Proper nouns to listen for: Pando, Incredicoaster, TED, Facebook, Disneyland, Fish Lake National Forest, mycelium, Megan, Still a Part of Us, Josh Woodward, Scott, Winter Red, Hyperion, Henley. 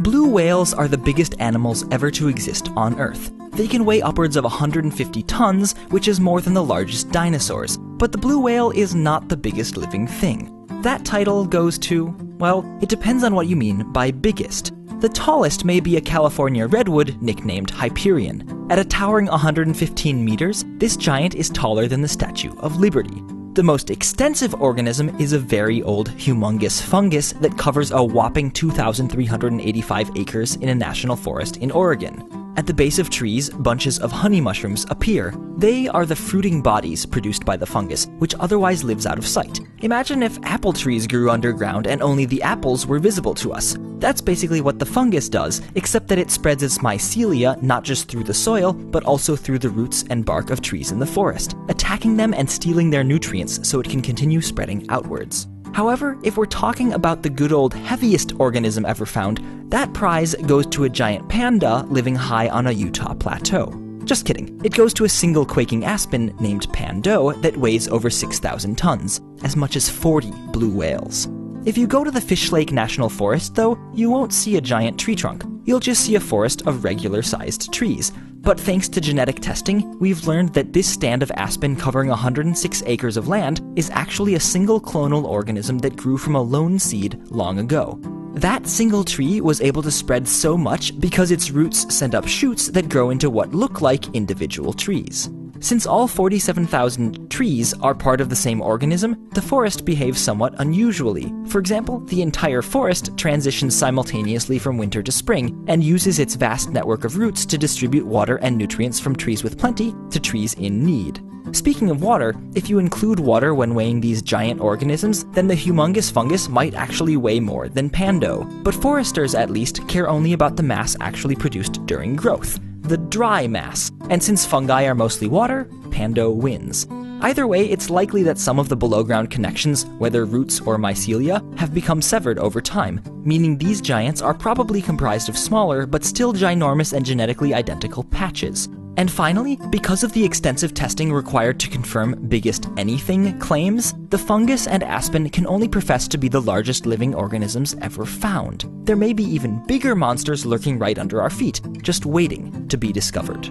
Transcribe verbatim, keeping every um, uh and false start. Blue whales are the biggest animals ever to exist on Earth. They can weigh upwards of one hundred fifty tons, which is more than the largest dinosaurs. But the blue whale is not the biggest living thing. That title goes to, well, it depends on what you mean by biggest. The tallest may be a California redwood nicknamed Hyperion. At a towering one hundred fifteen meters, this giant is taller than the Statue of Liberty. The most extensive organism is a very old, humongous fungus that covers a whopping two thousand three hundred eighty-five acres in a national forest in Oregon. At the base of trees, bunches of honey mushrooms appear. They are the fruiting bodies produced by the fungus, which otherwise lives out of sight. Imagine if apple trees grew underground and only the apples were visible to us. That's basically what the fungus does, except that it spreads its mycelia not just through the soil, but also through the roots and bark of trees in the forest, attacking them and stealing their nutrients so it can continue spreading outwards. However, if we're talking about the good old heaviest organism ever found, that prize goes to a giant panda living high on a Utah plateau. Just kidding, it goes to a single quaking aspen named Pando that weighs over six thousand tons, as much as forty blue whales. If you go to the Fish Lake National Forest, though, you won't see a giant tree trunk. You'll just see a forest of regular-sized trees. But thanks to genetic testing, we've learned that this stand of aspen covering one hundred six acres of land is actually a single clonal organism that grew from a lone seed long ago. That single tree was able to spread so much because its roots send up shoots that grow into what look like individual trees. Since all forty-seven thousand trees are part of the same organism, the forest behaves somewhat unusually. For example, the entire forest transitions simultaneously from winter to spring and uses its vast network of roots to distribute water and nutrients from trees with plenty to trees in need. Speaking of water, if you include water when weighing these giant organisms, then the humongous fungus might actually weigh more than Pando. But foresters, at least, care only about the mass actually produced during growth. The dry mass, and since fungi are mostly water, Pando wins. Either way, it's likely that some of the below-ground connections, whether roots or mycelia, have become severed over time, meaning these giants are probably comprised of smaller, but still ginormous and genetically identical patches. And finally, because of the extensive testing required to confirm biggest anything claims, the fungus and aspen can only profess to be the largest living organisms ever found. There may be even bigger monsters lurking right under our feet, just waiting to be discovered.